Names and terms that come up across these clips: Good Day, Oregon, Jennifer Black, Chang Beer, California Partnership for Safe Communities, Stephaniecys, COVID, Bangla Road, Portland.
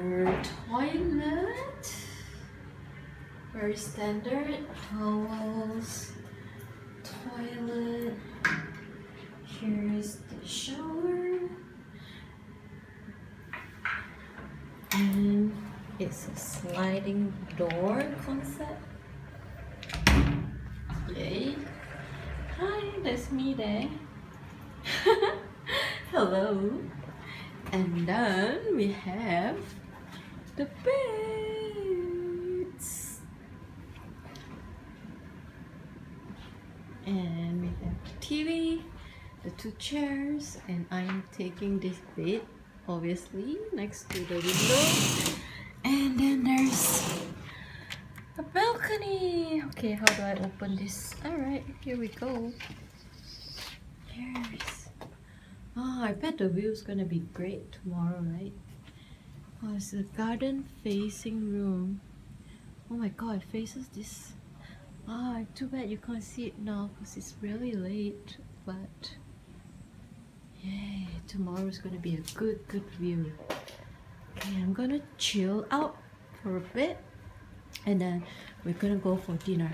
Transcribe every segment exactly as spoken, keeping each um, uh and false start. our toilet. Very standard towels, toilet. Here is the shower, and it's a sliding door concept. Yay! Hi, that's me there. Hello. And then we have the beds, and we have the T V, the two chairs, and I'm taking this bed obviously next to the window. And then there's a balcony. Okay, how do I open this? Alright, here we go. Here's... oh, I bet the view is gonna be great tomorrow, right? Oh, it's a garden facing room. Oh my god, it faces this. Ah, oh, too bad you can't see it now because it's really late, but yay, tomorrow is gonna be a good, good view. Okay, I'm gonna chill out for a bit, and then we're gonna go for dinner.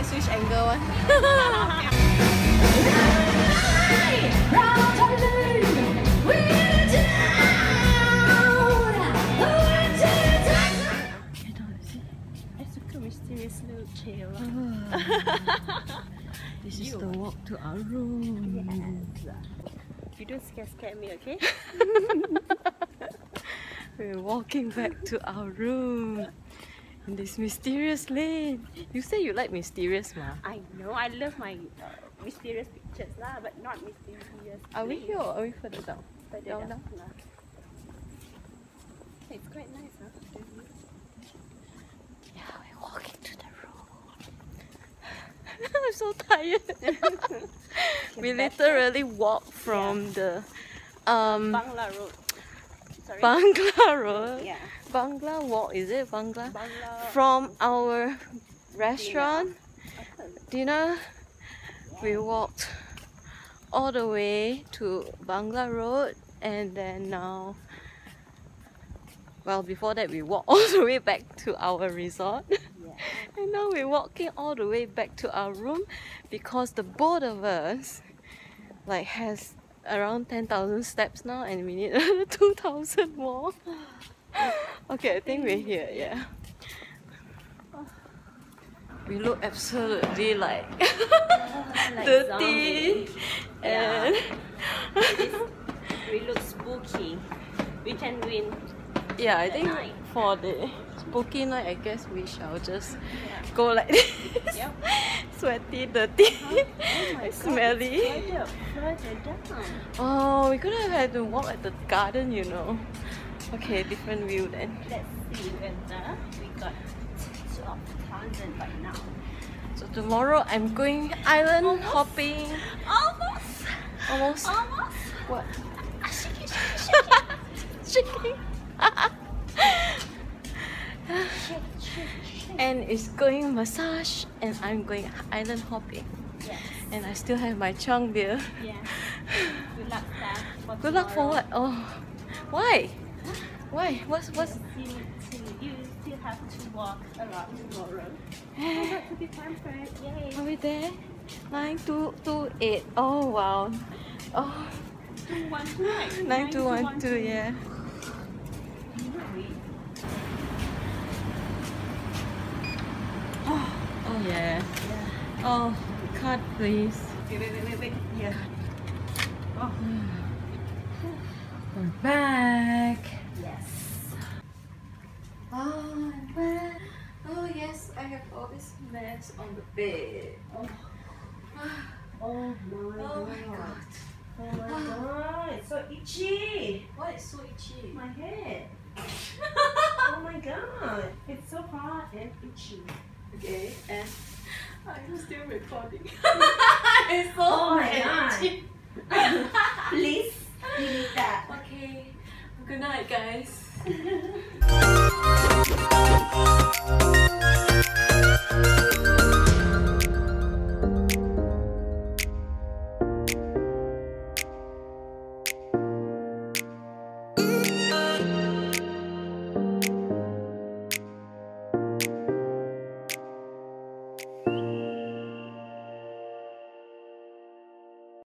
I switch angle one. It's a mysterious little trail. Oh. This is you. The walk to our room. Yes. You don't scare, scare me, okay? We're walking back to our room in this mysterious lane. You say you like mysterious, ma? I know, I love my uh, mysterious pictures lah, but not mysterious. Are we here or are we further down? Further down, down, down. down. It's quite nice, huh? Yeah, we're walking to the room. I'm so tired. We literally walked from yeah. the um, Bangla Road. Sorry. Bangla Road? Yeah. Bangla Walk, is it? Bangla? Bangla From our restaurant, dinner, dinner yeah. we walked all the way to Bangla Road, and then now, well, before that we walked all the way back to our resort. Yeah. And now we're walking all the way back to our room because the both of us like has around ten thousand steps now, and we need another two thousand more. Okay, I think we're here, yeah. We look absolutely like, like dirty zombies. And yeah. We look spooky. We can win. Yeah, I think night. For the spooky night, I guess we shall just yeah. go like this. Yep. Sweaty, dirty, oh, oh smelly. Further, further down. Oh, we could have had to walk at the garden, you know. Okay, different view then. Let's see whether we got twelve thousand by now. So tomorrow I'm going island almost. hopping. Almost! Almost? Almost? What? Shaking, shaking, shaking. And it's going massage, and I'm going island hopping. Yes. And I still have my Chang Beer. Yeah. Good luck, Steph. For Good tomorrow. luck for what? Oh, why? Why? What's what's? You, you still have to walk a lot tomorrow. I got to be pampered. Yay! Are we there? Nine two two eight. Oh wow. Oh. Two one two nine. Nine two one two. Yeah. Oh, oh yeah. yeah. Oh, cut please. Wait, wait, wait, wait. Yeah. Oh. We're back. Yes. Oh, I'm back. Oh yes, I have all this mess on the bed. Oh, oh my god. Oh my god. Oh my god. It's so itchy. Why is so itchy? My head. Oh my god. It's so hot and itchy. Okay, and I'm still recording. It's so oh my god. Please delete that. Okay. Good night, guys.